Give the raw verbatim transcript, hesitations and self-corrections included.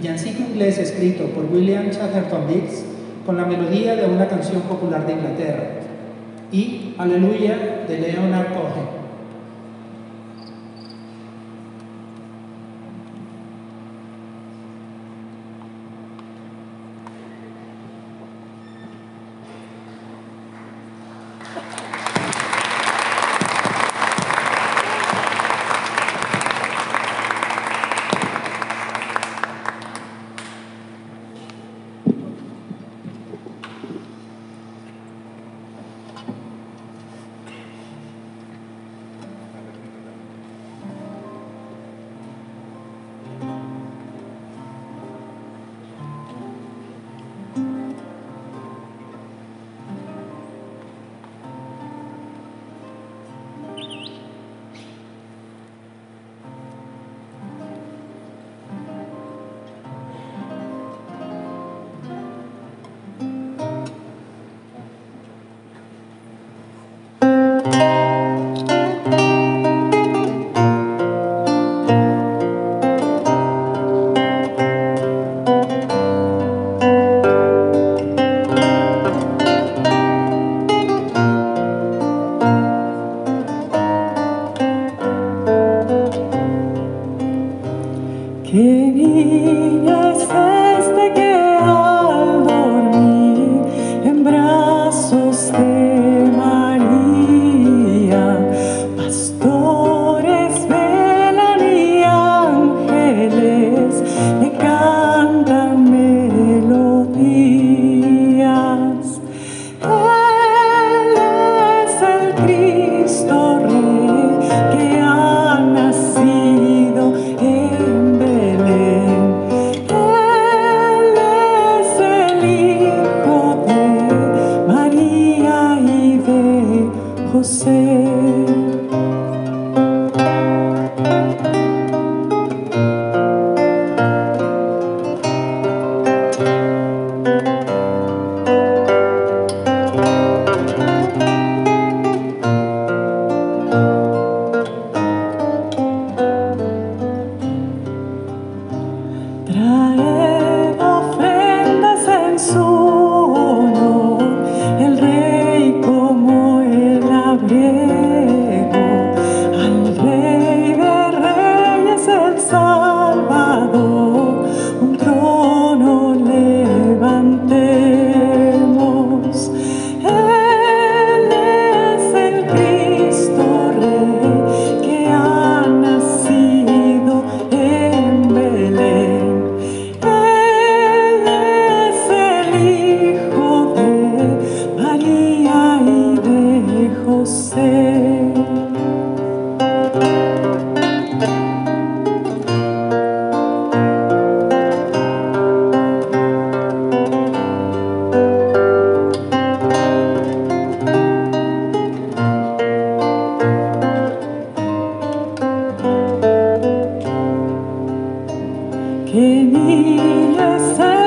villancico inglés escrito por William Chatterton Dix con la melodía de una canción popular de Inglaterra, y Aleluya de Leonard Cohen. Que miles